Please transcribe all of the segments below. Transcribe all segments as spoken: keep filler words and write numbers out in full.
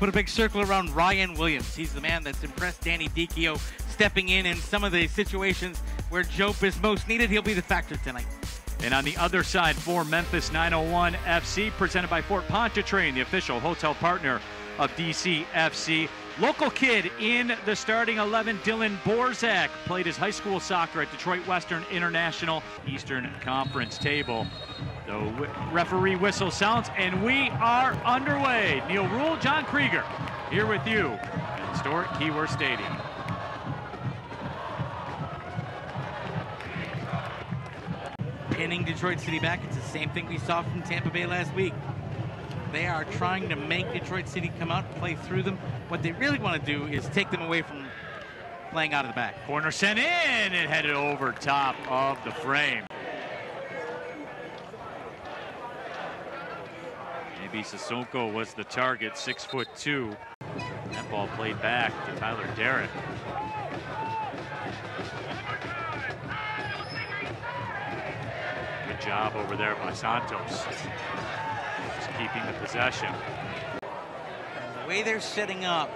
put a big circle around Ryan Williams. He's the man that's impressed Danny Diccio, stepping in in some of the situations where Jope is most needed. He'll be the factor tonight. And on the other side for Memphis nine oh one F C, presented by Fort Pontchartrain, the official hotel partner of D C F C. Local kid in the starting eleven, Dylan Borzak, played his high school soccer at Detroit Western International Eastern Conference table. The referee whistle sounds, and we are underway. Neil Rule, John Krieger, here with you at historic Keyworth Stadium. Pinning Detroit City back, it's the same thing we saw from Tampa Bay last week. They are trying to make Detroit City come out and play through them. What they really want to do is take them away from playing out of the back. Corner sent in and headed over top of the frame. Maybe Susonko was the target, six foot two. That ball played back to Tyler Derrick. Good job over there by Santos, keeping the possession. The way they're setting up,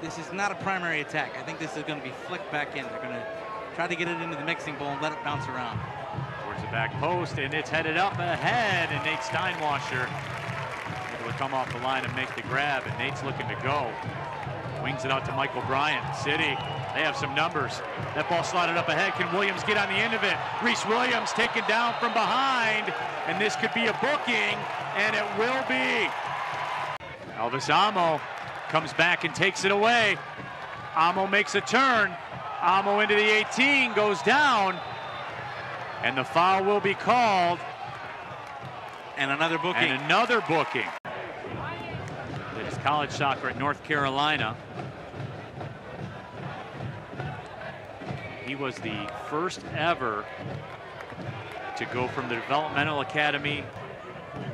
this is not a primary attack. I think this is going to be flicked back in. They're going to try to get it into the mixing bowl and let it bounce around. Towards the back post, and it's headed up ahead, and Nate Steinwasher able to come off the line and make the grab, and Nate's looking to go. Wings it out to Michael Bryant. City, they have some numbers. That ball slotted up ahead. Can Williams get on the end of it? Reese Williams taken down from behind, and this could be a booking, and it will be. Elvis Amu comes back and takes it away. Amu makes a turn. Amu into the eighteen, goes down, and the foul will be called. And another booking. And another booking. It is college soccer at North Carolina. He was the first ever to go from the developmental academy.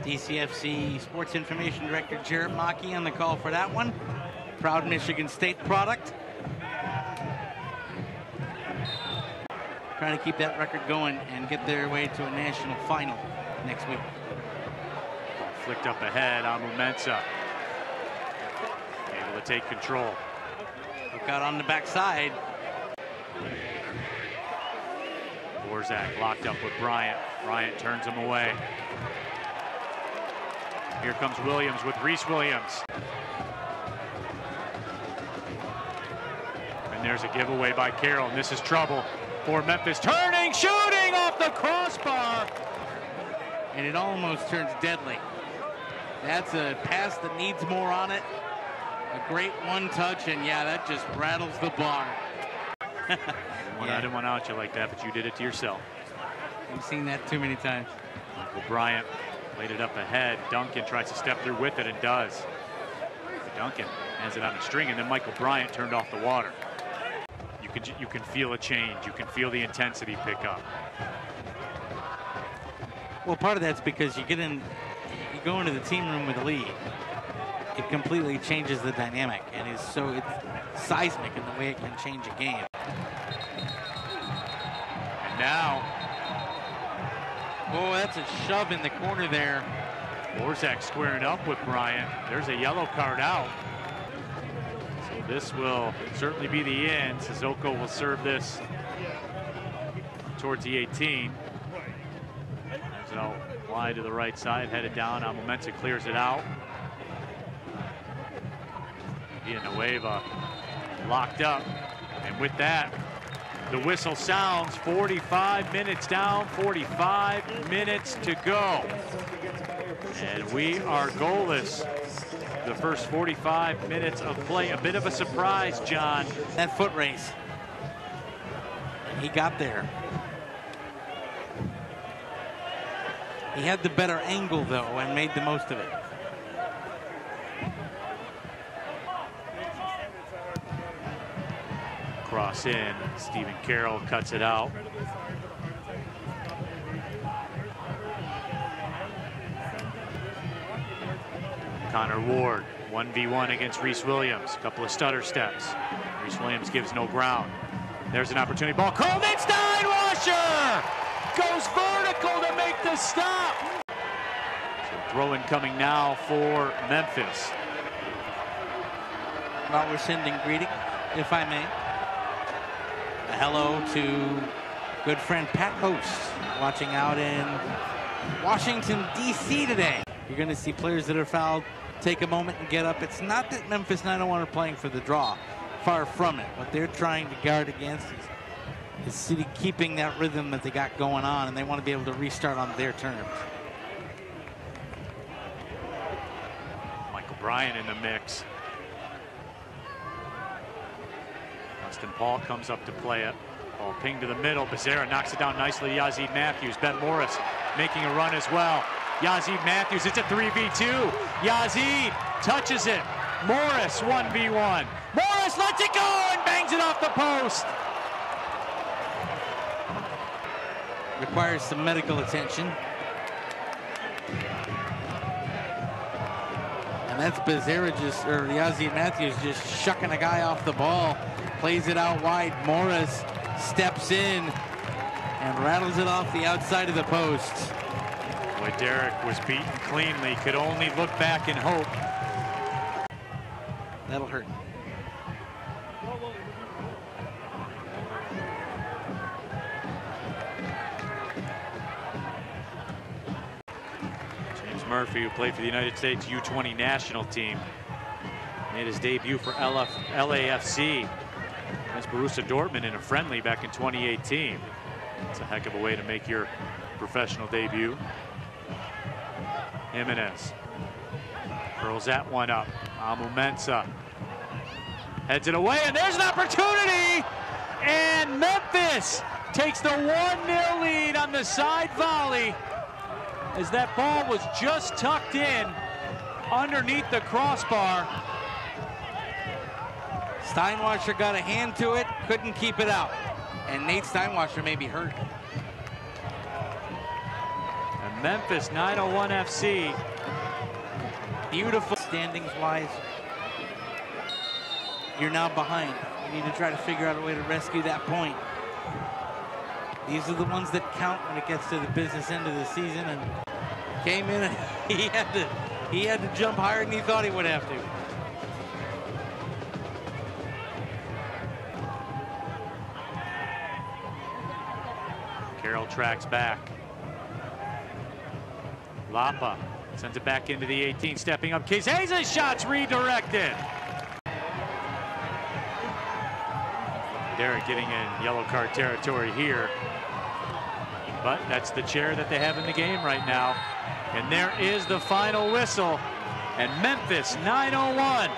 D C F C Sports Information Director Jared Mackey on the call for that one. Proud Michigan State product. Trying to keep that record going and get their way to a national final next week. Flicked up ahead on Mumensa. Able to take control. Look out on the backside. Orzak locked up with Bryant. Bryant turns him away. Here comes Williams with Reese Williams. And there's a giveaway by Carroll, and this is trouble for Memphis. Turning, shooting off the crossbar. And it almost turns deadly. That's a pass that needs more on it. A great one touch, and yeah, that just rattles the bar. I didn't want to out you like that, but you did it to yourself. We've seen that too many times. Michael Bryant laid it up ahead. Duncan tries to step through with it and does. Duncan has it on a string, and then Michael Bryant turned off the water. You can, you can feel a change. You can feel the intensity pick up. Well, part of that's because you get in, you go into the team room with a lead. It completely changes the dynamic, and is so it's seismic in the way it can change a game. And now, oh, that's a shove in the corner there. Orzak squaring up with Bryant. There's a yellow card out. So this will certainly be the end. Sissoko will serve this towards the eighteen. There's an out wide to the right side, headed down. Amomenta clears it out. Villanueva locked up, and with that, the whistle sounds. forty-five minutes down, forty-five minutes to go, and we are goalless the first forty-five minutes of play. A bit of a surprise, John. That foot race, he got there. He had the better angle though, and made the most of it. Cross in, Stephen Carroll cuts it out. Connor Ward, one v one against Reese Williams. A couple of stutter steps. Reese Williams gives no ground. There's an opportunity, ball curled in, Steinwasher goes vertical to make the stop. So throw-in coming now for Memphis. While we're sending greeting, if I may, a hello to good friend Pat Host, watching out in Washington, D C today. You're going to see players that are fouled take a moment and get up. It's not that Memphis nine oh one are playing for the draw. Far from it. What they're trying to guard against is, is City keeping that rhythm that they got going on, and they want to be able to restart on their terms. Michael Bryant in the mix. Austin Paul comes up to play it. Ball ping to the middle. Bezerra knocks it down nicely. Yaziid Matthews. Ben Morris making a run as well. Yaziid Matthews, it's a three v two. Yaziid touches it. Morris, one v one. Morris lets it go and bangs it off the post. Requires some medical attention. And that's Bezerra just, or Yaziid Matthews just shucking a guy off the ball. Plays it out wide. Morris steps in and rattles it off the outside of the post. Boy, Derek was beaten cleanly. Could only look back and hope. That'll hurt. James Murphy, who played for the United States U twenty national team, made his debut for L A F C against Borussia Dortmund in a friendly back in twenty eighteen. It's a heck of a way to make your professional debut. Jimenez curls that one up. Amu Mensah heads it away, and there's an opportunity! And Memphis takes the one nil lead on the side volley as that ball was just tucked in underneath the crossbar. Steinwasher got a hand to it, couldn't keep it out. And Nate Steinwasher may be hurt. And Memphis nine oh one F C. Beautiful standings-wise. You're now behind. You need to try to figure out a way to rescue that point. These are the ones that count when it gets to the business end of the season. And came in and he had to, he had to jump higher than he thought he would have to. Carroll tracks back. Lapa sends it back into the eighteen, stepping up. Kiza's shot's redirected. Derek getting in yellow card territory here. But that's the chair that they have in the game right now. And there is the final whistle. And Memphis nine oh one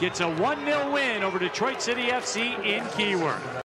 gets a one nil win over Detroit City F C in Keyworth.